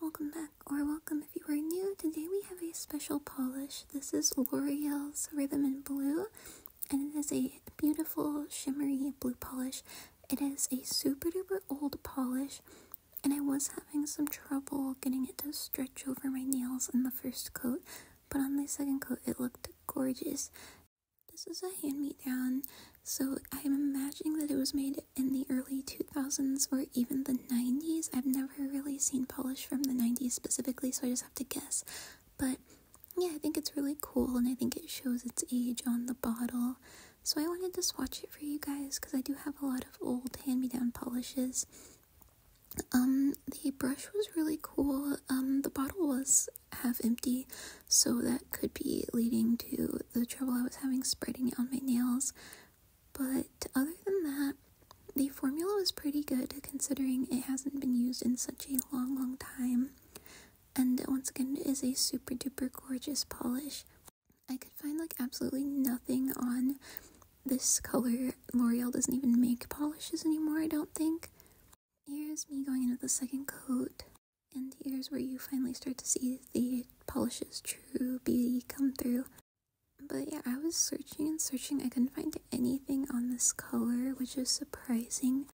welcome back, or welcome if you are new. Today we have a special polish. This is L'Oréal's Rhythm in Blue, and it is a beautiful shimmery blue polish. It is a super duper old polish, and I was having some trouble getting it to stretch over my nails in the first coat, but on the second coat it looked gorgeous. This is a hand-me-down, so I'm imagining that it was made in the early 2000s or even the 90s. I've never really seen polish from the 90s specifically, so I just have to guess. But yeah, I think it's really cool, and I think it shows its age on the bottle. So I wanted to swatch it for you guys because I do have a lot of old hand-me-down polishes. The brush was really cool. The bottle was half empty, so that could be leading to the trouble I was having spreading it on my nails. But other than that, the formula was pretty good considering it hasn't been used in such a long time. And once again, it is a super duper gorgeous polish. I could find like absolutely nothing on this color. L'Oreal doesn't even make polishes anymore, I don't think. Here's me going into the second coat, and here's where you finally start to see the polish's true beauty come through. But yeah, I was searching and searching. I couldn't find anything on this color, which is surprising.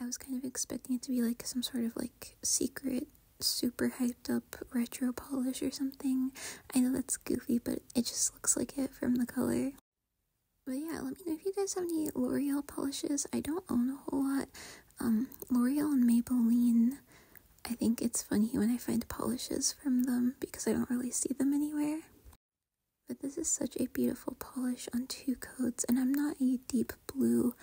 I was kind of expecting it to be like some sort of like secret, super hyped up retro polish or something. I know that's goofy, but it just looks like it from the color. But yeah, let me know if you guys have any L'Oreal polishes. I don't own a whole lot. L'Oreal and Maybelline, I think it's funny when I find polishes from them because I don't really see them anywhere. But this is such a beautiful polish on two coats, and I'm not a deep blue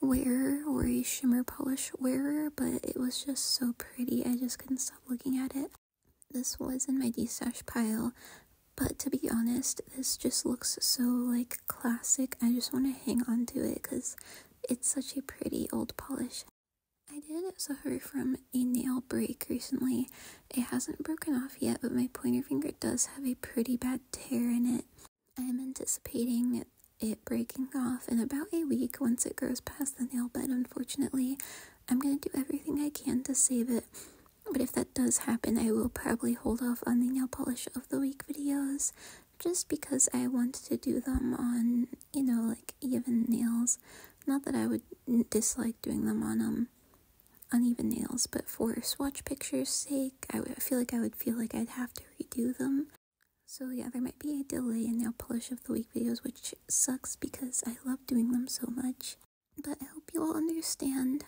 wearer or a shimmer polish wearer, but it was just so pretty, I just couldn't stop looking at it. This was in my de-stash pile, but to be honest, this just looks so like classic. I just want to hang on to it because it's such a pretty old polish. I did suffer from a nail break recently. It hasn't broken off yet, but my pointer finger does have a pretty bad tear in it. I am anticipating it breaking off in about a week once it grows past the nail bed, unfortunately. I'm going to do everything I can to save it, but if that does happen, I will probably hold off on the nail polish of the week videos, just because I want to do them on, you know, like even nails. Not that I would dislike doing them on uneven nails, but for swatch pictures' sake, I would feel like I'd have to redo them. So yeah, there might be a delay in nail polish of the week videos, which sucks because I love doing them so much. But I hope you all understand.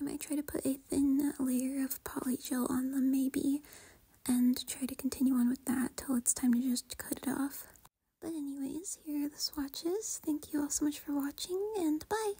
I might try to put a thin layer of poly gel on them maybe, and try to continue on with that till it's time to just cut it off. But anyways, here are the swatches. Thank you all so much for watching, and bye!